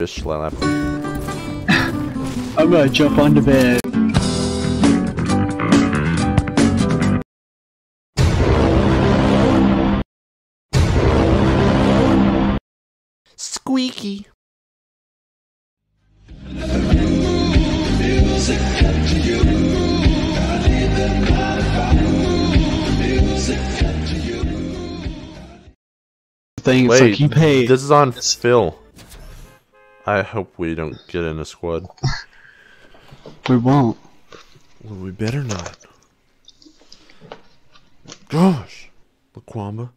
Just slap. I'm gonna jump on the bed. Squeaky. Thing, wait, like he paid. This is on Phil. I hope we don't get in a squad. We won't. Well, we better not. Gosh, Laquamba.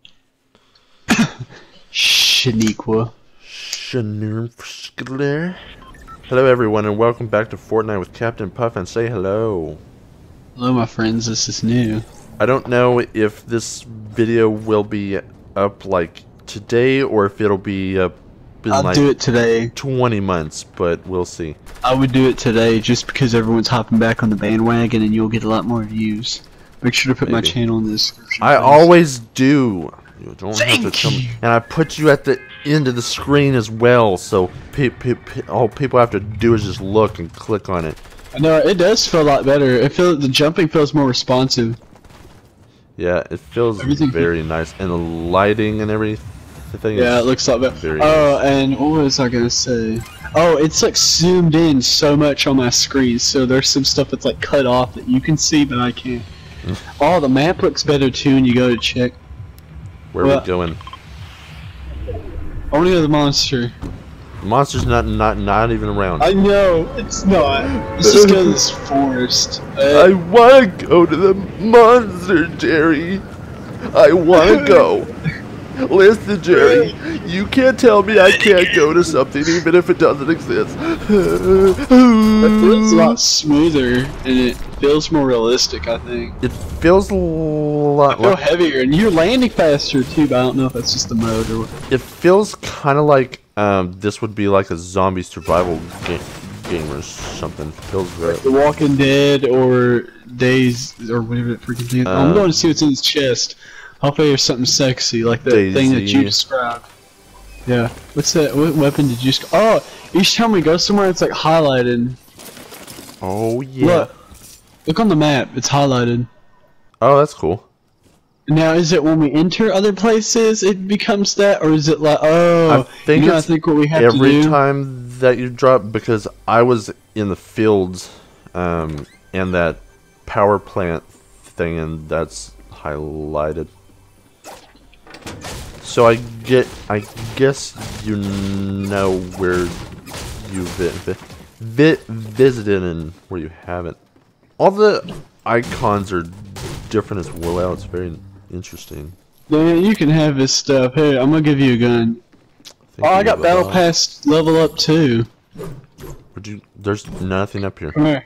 Shaniqua. Shanurmskler. Hello, everyone, and welcome back to Fortnite with Captain Puffin. Say hello. Hello, my friends. This is new. I don't know if this video will be up like today or if it'll be I'll like do it today 20 months, but we'll see. I would do it today just because everyone's hopping back on the bandwagon and you'll get a lot more views. Make sure to put my channel in the description. I always do. You don't have to tell me. And I put you at the end of the screen as well, so all people have to do is just look and click on it. No, it does feel a lot better. It feels, the jumping feels more responsive. Yeah, it feels very nice, and the lighting and everything. Yeah, it looks like that. Oh, and what was I gonna say? Oh, it's like zoomed in so much on my screen, so there's some stuff that's like cut off that you can see, but I can't. Oh, the map looks better too when you go to check. Where are we going? I wanna go to the monster. The monster's not even around. I know, it's not. Let's just go to this forest. I wanna go to the monster, Jerry. I wanna go. Listen, Jerry, you can't tell me I can't go to something even if it doesn't exist. It feels a lot smoother, and it feels more realistic, I think. It feels a lot... I feel heavier, and you're landing faster, too, but I don't know if that's just the mode or what. It feels kind of like this would be like a zombie survival game or something. It feels very... Like The Walking Dead or Days or whatever it freaking thing. I'm going to see what's in his chest. Hopefully there's something sexy, like that thing that you described. Yeah. What's that? What weapon did you just... Oh! Each time we go somewhere, it's like highlighted. Oh, yeah. Look on the map. It's highlighted. Oh, that's cool. Now, is it when we enter other places, it becomes that? Or is it like... Oh, I think what we have to do... Every time that you drop... Because I was in the fields, and that power plant thing, and that's highlighted. So I guess you know where you've visited and where you haven't. All the icons are different as well. It's very interesting. Yeah, you can have this stuff. Hey, I'm gonna give you a gun. Oh, I got battle pass level up too. There's nothing up here. Come here.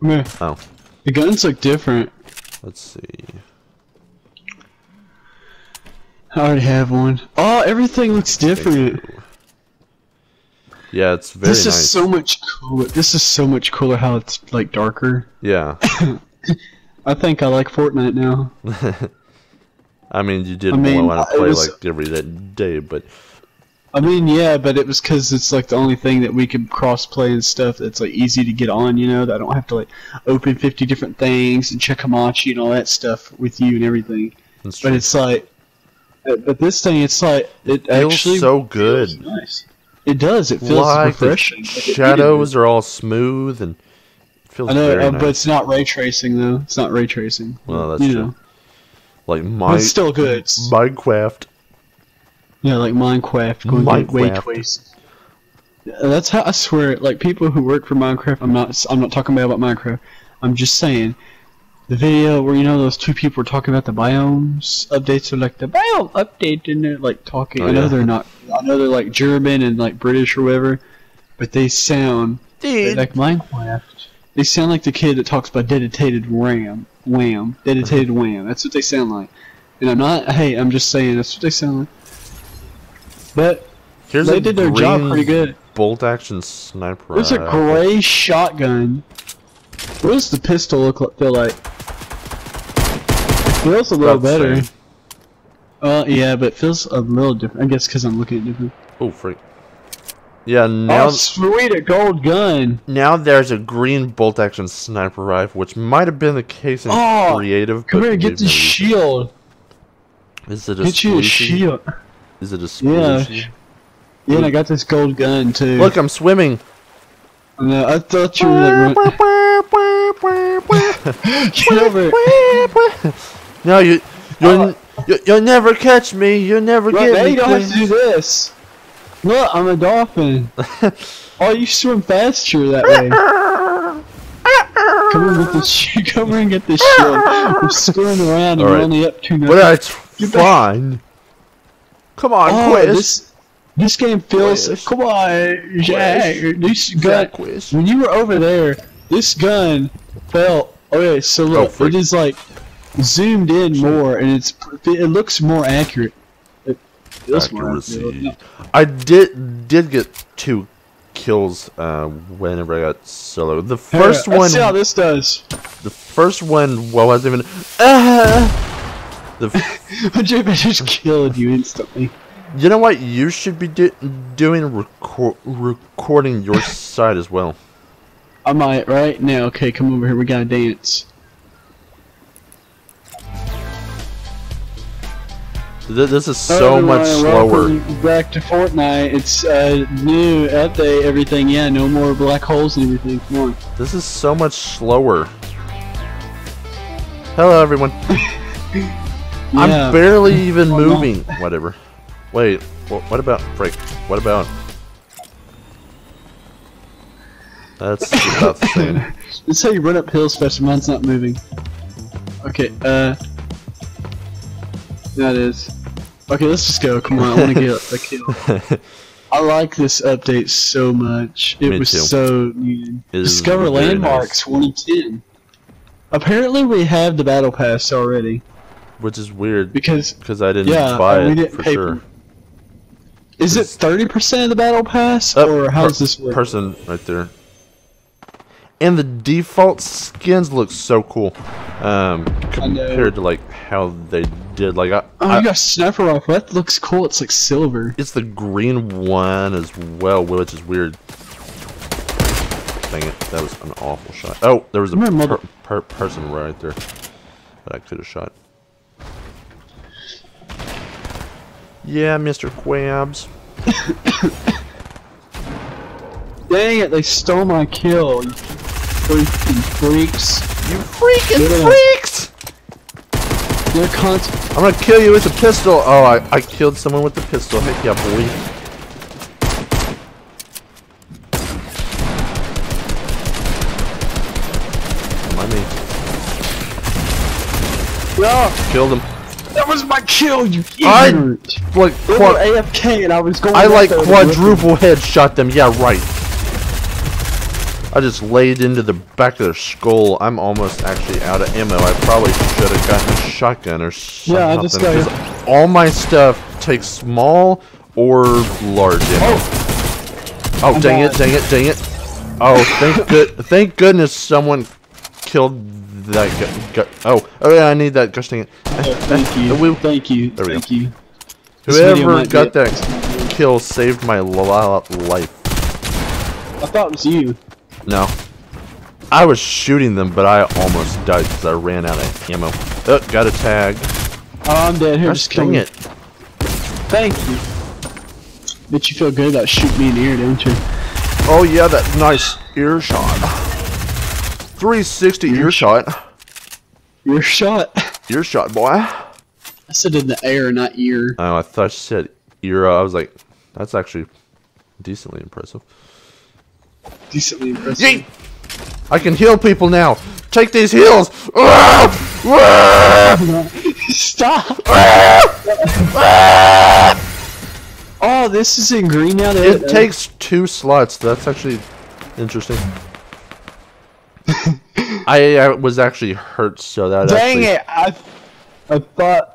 Come here. Oh. The guns look different. Let's see. I already have one. Oh, everything looks different. Yeah, it's very nice. This is so much cooler. This is so much cooler how it's like darker. Yeah. I think I like Fortnite now. I mean, you didn't want to play like every day, but... I mean, yeah, but it was because it's like the only thing that we can cross-play and stuff that's like easy to get on, you know? That I don't have to like open 50 different things and check Hamachi and all that stuff with you and everything. That's true. But it's like... But this thing, it's like it actually feels so good. Feels nice. It does. It feels refreshing. Shadows are all smooth and it feels. I know, very nice. But it's not ray tracing though. It's not ray tracing. Well, that's true. Like it's still good. Minecraft. Yeah, like Minecraft. Minecraft. That's how I swear. Like people who work for Minecraft. I'm not talking bad about Minecraft. I'm just saying. The video where, you know, those two people were talking about the biomes updates, are like the biome update, and they're like talking. I know they're not. I know they're like German and like British or whatever, but they sound like Minecraft. They sound like the kid that talks about dedicated wham, dedicated wham. That's what they sound like. And I'm not. Hey, I'm just saying that's what they sound like. But they did their job pretty good. Bolt action sniper. It's a gray shotgun. What does the pistol feel like? It feels a little better. Yeah, but it feels a little different. I guess because I'm looking at different. Oh, freak. Yeah, now... Oh, sweet, a gold gun! Now there's a green bolt-action sniper rifle, which might have been the case in creative, but... Come here, get the shield! Is it a shield? Is it a Yeah, and I got this gold gun, too. Look, I'm swimming! No, I thought you were, like... Get over it! No, you'll never catch me! You'll never get me! You don't have to do this! Look, I'm a dolphin. Oh, you swim faster that way. Come over and get this shield. We're swimming around and we're only up 2 minutes. But it's fine. Come on, Quiz. This game feels... Quiz. Come on, Jack. This gun, Quiz. When you were over there, this gun felt... Okay, so look, it is like zoomed in more and it looks more accurate. Accuracy. I did get 2 kills whenever I got solo. The first one. Let's see how this does. The first one. Well, I was even. Jimmy just killed you instantly. You know what? You should be doing recording your side as well. I might right now. Okay, come over here. We gotta dance. This is so much slower. Back to Fortnite. It's new update. Everything. Yeah, no more black holes and everything. Come on. This is so much slower. Hello, everyone. I'm barely even moving. Whatever. Wait. What about break? What about? That's about the same. That's how you run up hills faster. Mine's not moving. Okay. That is. Okay, let's just go. Come on, I want to get a kill. I like this update so much. It was so needed. Discover landmarks 1 in 10. Apparently, we have the battle pass already. Which is weird because I didn't buy it for sure. Is it 30% of the battle pass, or how's this work? Person right there. And the default skins look so cool, compared to like how they did. Like I got a sniper rifle. That looks cool. It's like silver. It's the green one as well, which is weird. Dang it! That was an awful shot. Oh, there was a person right there that I could have shot. Yeah, Mr. Quabs. Dang it! They stole my kill. Freaking freaks. You freaking freaks! They're cunts. I'm gonna kill you with a pistol. Oh, I killed someone with the pistol. Heck yeah, boy. My name. Yeah. Killed him. That was my kill, you idiot. I like AFK and I was going. I like quadruple headshot them. Yeah, right. I just laid into the back of their skull. I'm almost actually out of ammo. I probably should have gotten a shotgun or something. Yeah, I just got all my stuff takes small or large ammo. Oh, dang it, dang it, dang it. Oh, thank goodness someone killed that guy. Oh yeah, I need that. Gosh, dang it. Thank you. There we go. Whoever got that kill saved my life. I thought it was you. No, I was shooting them, but I almost died because I ran out of ammo. Oh, got a tag. I'm dead. Here, just kill it. Thank you. Bet you feel good about shooting me in the ear, don't you? Oh yeah, that nice ear shot. 360 ear shot. Ear shot. Ear shot, boy. I said in the air, not ear. Oh, I thought you said ear. I was like, that's actually decently impressive. Decently impressive. Yeet! I can heal people now. Take these heals. Stop! Oh, this is in green now. It takes 2 slots. That's actually interesting. I was actually hurt, so that. Dang it! I thought.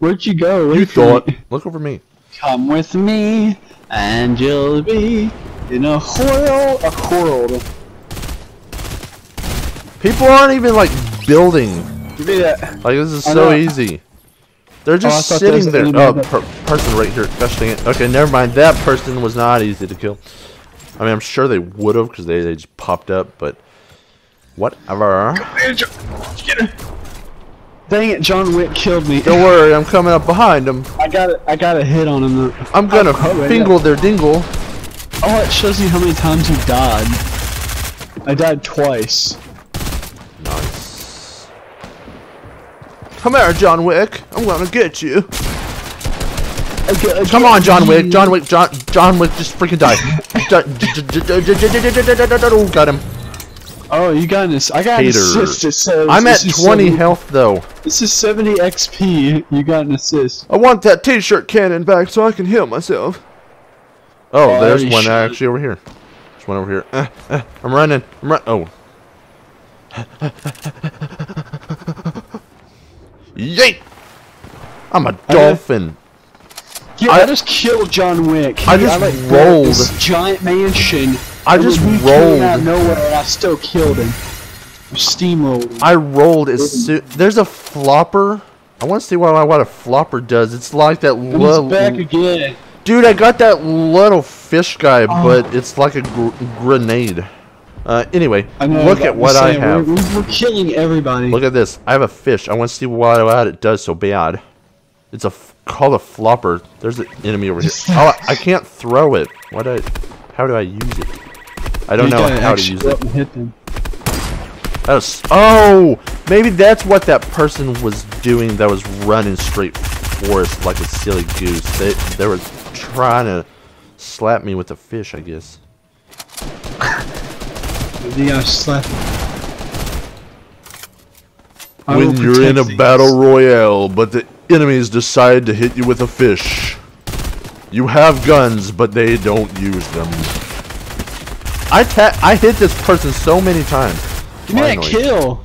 Where'd you go? You thought. Look over me. Come with me, and you'll be. In a whirl. People aren't even like building. Give me that. Like this is so easy. They're just sitting there. Oh, person right here questioning it. Okay, never mind. That person was not easy to kill. I mean, I'm sure they would have because they just popped up, but whatever. Dang it, John Wick killed me. Don't worry, I'm coming up behind him. I got a hit on him though. I'm gonna fingle their dingle. Oh, it shows you how many times you died. I died twice. Nice. Come here, John Wick. I'm gonna get you. Come on, John Wick. John Wick. John Wick. Just freaking die. Got him. Oh, you got this. I got an assist. It says, I'm at 20 health though. This is 70 XP. You got an assist. I want that T-shirt cannon back so I can heal myself. Oh, yeah, there's one actually over here. There's one over here. I'm running. Oh. Yeet! I'm a dolphin. Yeah, I just killed John Wick. I just rolled this giant mansion. I just rolled out of nowhere, and I still killed him. Steamrolled. I rolled as soon. There's a flopper. I want to see what a flopper does. It's like that little. Back again. Dude, I got that little fish guy, but it's like a grenade. Anyway, look at what I have. We're killing everybody. Look at this. I have a fish. I want to see what it does so bad. It's a called a flopper. There's an enemy over here. Oh, I can't throw it. How do I use it? I don't know how to use it. Hit them. That was, oh, maybe that's what that person was doing. That was running straight for us like a silly goose. They were trying to slap me with a fish, I guess. When you're in a battle royale, but the enemies decide to hit you with a fish. You have guns, but they don't use them. I hit this person so many times. Give me that kill!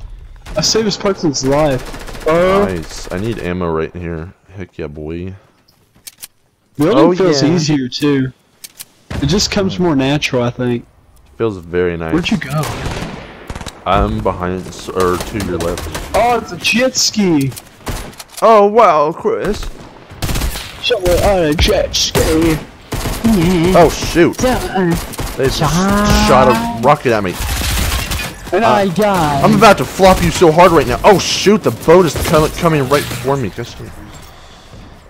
I saved this person's life. Nice. I need ammo right here. Heck yeah, boy. Building feels easier too. It just comes more natural, I think. Feels very nice. Where'd you go? I'm behind, or to your left. Oh, it's a jet ski! Oh wow, Chris. Somewhere on a jet ski. Oh shoot. They just shot a rocket at me. And I died. I'm about to flop you so hard right now. Oh shoot, the boat is coming right for me.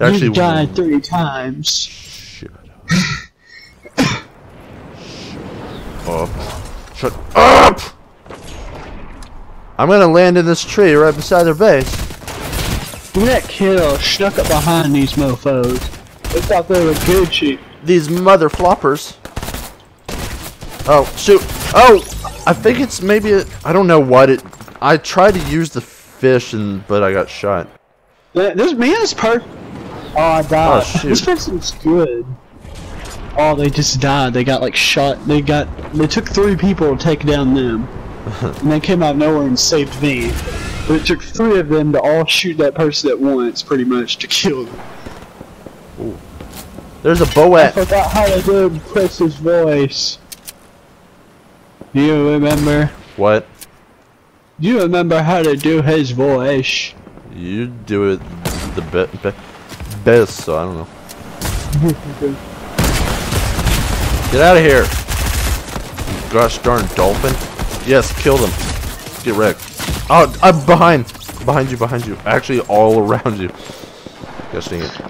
Actually, you died 3 times. Shut up. Shut up! I'm gonna land in this tree right beside their base. Look at that kill, snuck up behind these mofos. They thought they were Gucci. These mother floppers. Oh, shoot. Oh, I think it's maybe, I don't know what it, I tried to use the fish, but I got shot. This man's perfect. Oh, I died. Oh, shoot. This person's good. Oh, they just died. They got like shot. They took 3 people to take down them. And they came out of nowhere and saved me. But it took 3 of them to all shoot that person at once, pretty much, to kill them. Ooh. There's a boat. I forgot how to do Chris's voice. Do you remember? What? Do you remember how to do his voice? You do it the best, so I don't know. Get out of here! Gosh darn dolphin. Yes, kill them. Get wrecked. Oh, I'm behind! Behind you. Actually, all around you. Gosh dang it.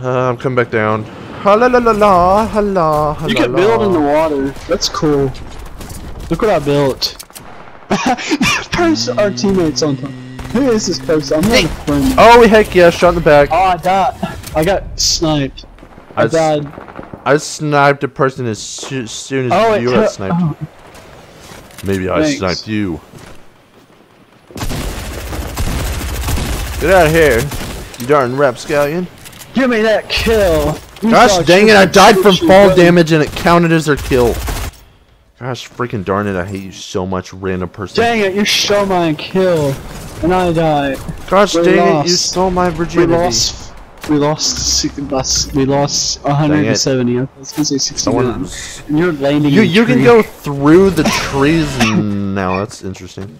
I'm coming back down. Ha la la la la, ha la ha la. You can build in the water. That's cool. Look what I built. Our teammates on top. Who is this person? I'm not a friend. Oh, heck yeah, shot in the back. Oh, I died. I got sniped. I died. I sniped a person as soon as you got sniped. Oh. Maybe I sniped you. Get out of here, you darn rapscallion. Give me that kill. Gosh dang it, I died from fall damage and it counted as their kill. Gosh freaking darn it, I hate you so much, random person. Dang it, you stole my kill. And I died. Gosh dang it, you stole my virginity. We lost 170. I was gonna say 69. And you're landing. You can go through the trees now. That's interesting.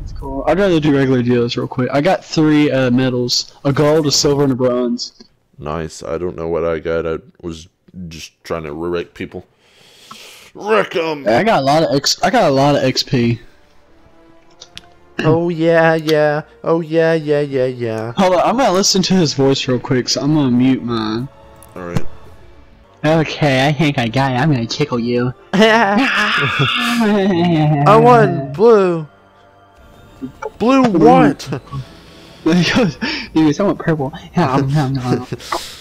That's cool. No, I'd rather do regular deals real quick. I got 3 medals, a gold, a silver, and a bronze. Nice. I don't know what I got. I was just trying to wreck people. Wreck 'em. I got a lot of XP. Oh yeah, yeah. Oh yeah, yeah, yeah, yeah. Hold on, I'm gonna listen to his voice real quick, so I'm gonna mute mine. All right. Okay, I think I got it. I'm gonna tickle you. I want blue. Blue what? You was somewhat purple. No, no, no.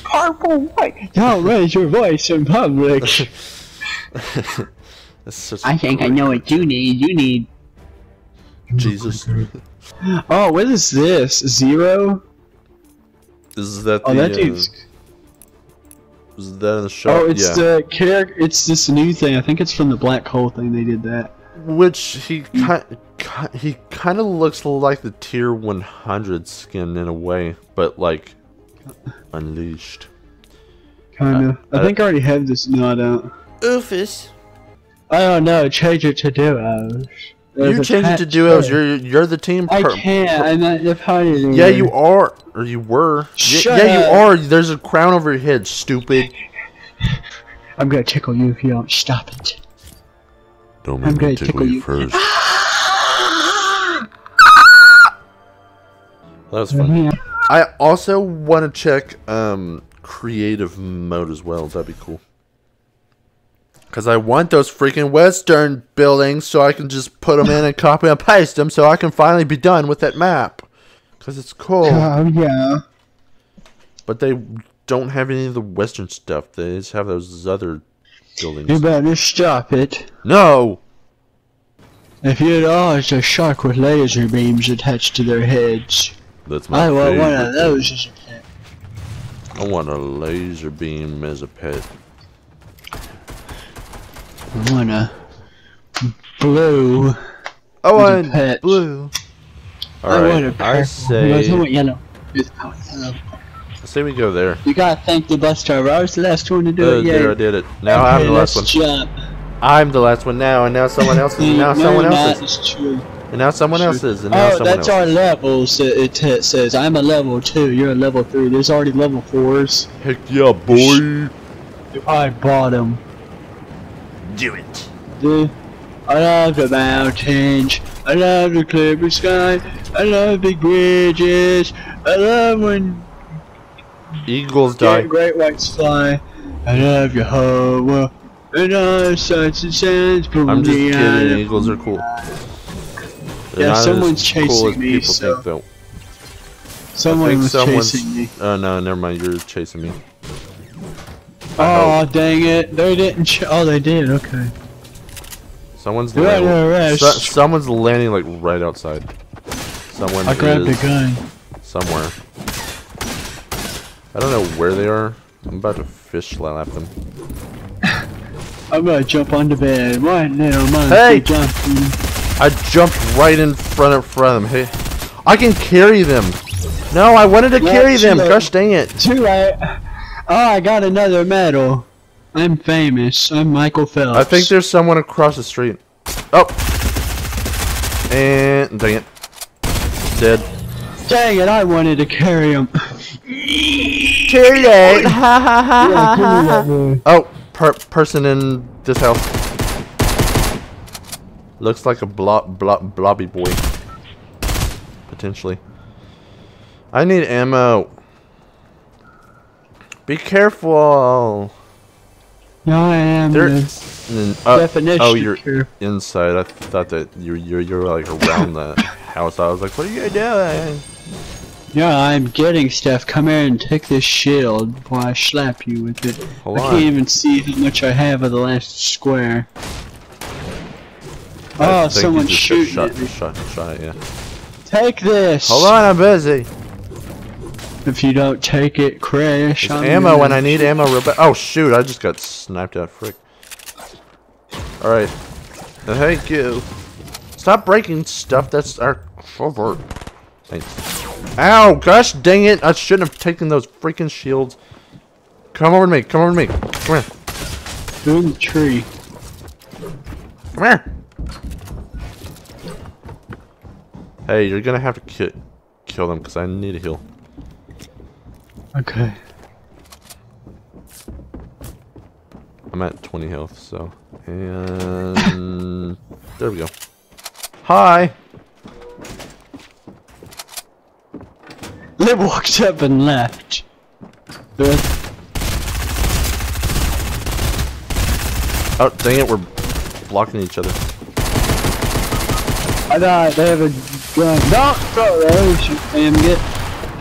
Purple what? Don't raise your voice in public. I think I know what you need. You need Jesus. Oh, what is this? Zero? Is that the? Oh, that dude's. Is that in the shop? Oh, it's the character. It's this new thing. I think it's from the black hole thing. They did that. Which he kind of looks like the tier 100 skin in a way, but like unleashed. Kind of. I think I already have this. No, I don't. Oofus. I don't know. Change it to duos. You change it to duos. You're the team. I can't. I'm not the party. Yeah, you are, or you were. Shut up. Yeah, you are. There's a crown over your head, stupid. I'm gonna tickle you if you don't stop it. Don't make me tickle you first. That was funny. I also want to check creative mode as well. That'd be cool. Because I want those freaking Western buildings so I can just put them in and copy and paste them so I can finally be done with that map. Because it's cool. Oh, yeah. But they don't have any of the Western stuff. They just have those other buildings. You better stop it. No! If you know, it's a shark with laser beams attached to their heads. That's my favorite. I want one of those as a pet. I want a laser beam as a pet. I want a blue. I want blue. Alright, I say. I want yellow. I say we go there. You gotta thank the bus driver. I was the last one to do it. There, I did it. Now I'm the last one. Jump. I'm the last one now, and now someone else is. Now someone else is. And now someone else is. And now someone else is. Oh, that's our levels. It says I'm a level 2. You're a level 3. There's already level 4s. Heck yeah, boy! I bought them. Do it. I love the mountains. I love the clear blue sky. I love big bridges. I love when eagles die. Great whites fly. I love your whole world. And all sights and sounds from the island. I'm just kidding. Eagles are cool. They're yeah, someone's chasing me. So someone's chasing me. Oh no, never mind. You're chasing me. Oh dang it! They didn't. Oh, they did. Okay. Someone's landing. Someone's landing like right outside. Someone. I grabbed a gun. Somewhere. I don't know where they are. I'm about to fish slap them. I'm gonna jump onto bed right now. Hey! I jumped right in front of them. Hey, I can carry them. No, I wanted to carry them. Gosh dang it! Too late. Oh, I got another medal. I'm famous. I'm Michael Phelps. I think there's someone across the street. Oh. And dang it. Dead. Dang it, I wanted to carry him. Too late. Oh, person in this house. Looks like a blobby boy. Potentially. I need ammo. Be careful! No, I am. Definition. Oh, you're inside. I thought that you're like around the house. I was like, what are you doing? Yeah, I'm getting stuff. Come here and take this shield before I slap you with it. Hold on. I can't even see how much I have of the last square. Oh, someone's shooting at me. Shot, yeah. Take this. Hold on, I'm busy. If you don't take it, crash. It's ammo, and I need ammo real bad. Oh shoot! I just got sniped out, frick. All right. Thank you. Stop breaking stuff. That's our cover. Thanks. Ow! Gosh dang it! I shouldn't have taken those freaking shields. Come over to me. Come over to me. Come here. Boom tree. Come here. Hey, you're gonna have to kill them because I need a heal. Okay. I'm at 20 health, so... And... there we go. Hi! They walked up and left. Oh, dang it, we're blocking each other. I died, they have a gun. No, they shoot me and get...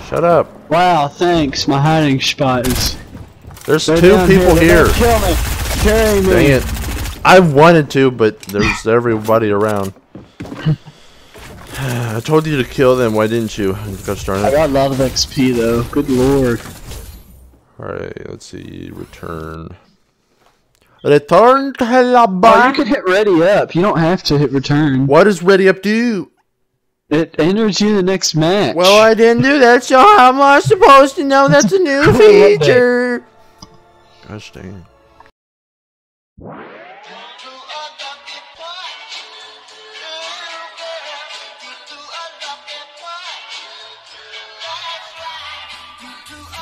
Shut up. Wow, thanks, my hiding spot is... There's two people here. Kill me. Carry me. Dang it. I wanted to, but there's everybody around. I told you to kill them, why didn't you? Gosh darn it. I got a lot of XP though, good lord. Alright, let's see, return. Return to Halabah. Oh, you can hit ready up, you don't have to hit return. What does ready up do? It enters you the next match. Well, I didn't do that, so how am I supposed to know that's a new feature? Gosh dang it.